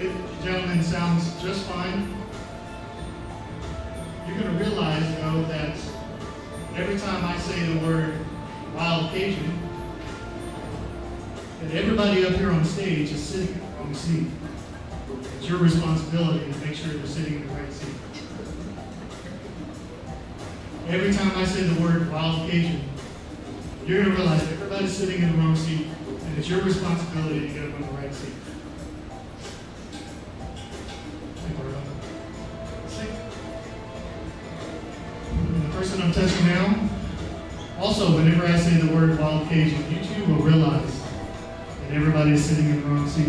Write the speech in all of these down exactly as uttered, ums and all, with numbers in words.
ladies and gentlemen, sounds just fine. You're going to realize, though, that every time I say the word Wild Cajun, that everybody up here on stage is sitting in the wrong seat. It's your responsibility to make sure they're sitting in the right seat. Every time I say the word Wild Cajun, you're going to realize that everybody's sitting in the wrong seat, and it's your responsibility to get them on the right seat. The person I'm touching now, also, whenever I say the word Wild Cajun, you too will realize that everybody is sitting in the wrong seat.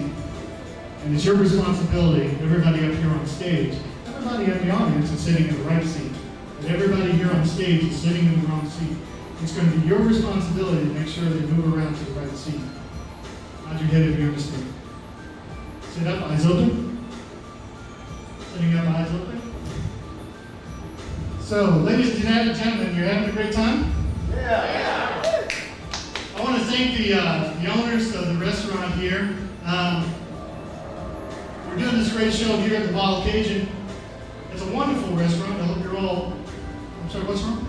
And it's your responsibility, everybody up here on stage, everybody in the audience is sitting in the right seat, and everybody here on stage is sitting in the wrong seat. It's going to be your responsibility to make sure they move around to the right seat. Nod your head if you understand. Sit up, eyes open. Sitting up, eyes open. So, ladies and gentlemen, you're having a great time? Yeah. Yeah. I want to thank the, uh, the owners of the restaurant here. Um, we're doing this great show here at the Wild Cajun. It's a wonderful restaurant. I hope you're all. I'm sorry, what's wrong?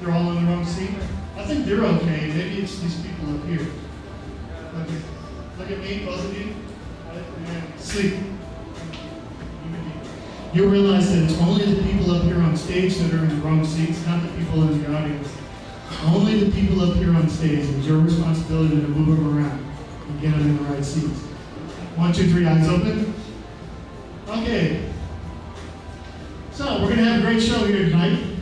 They're all in the wrong seat. I think they're okay. Maybe it's these people up here. Look at, look at me, both of you. Sleep. You'll realize that it's only the people up here on stage that are in the wrong seats, not the people in the audience. Only the people up here on stage. It's your responsibility to move them around and get them in the right seats. One, two, three, eyes open. Okay. So we're going to have a great show here tonight,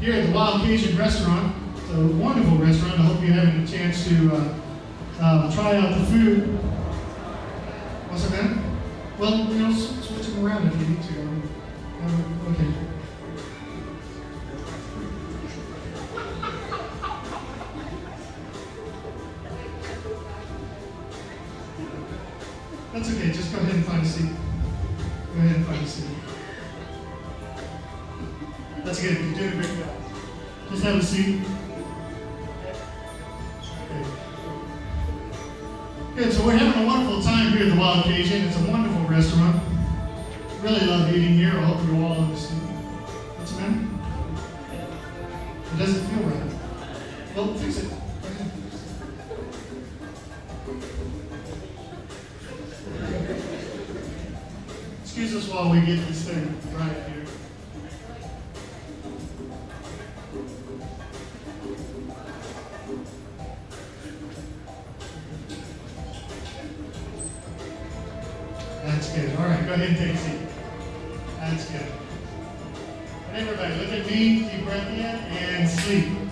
here at the Wild Cajun restaurant. It's a wonderful restaurant. I hope you're having a chance to uh, uh, try out the food. What's that, man? Well, you know, switch them around if you need to. Uh, okay. That's okay. Just go ahead and find a seat. Go ahead and find a seat. That's good. You're doing a great job. Just have a seat. Okay. Good. So we're having a wonderful time here at the Wild Cajun. It's a wonderful restaurant. Really love eating here. I hope you all understand. What's the matter? It doesn't feel right. Well, fix it. Excuse us while we get this thing right here. That's good. All right, go ahead and take a seat. That's good. And everybody, look at me, deep breath in, and sleep.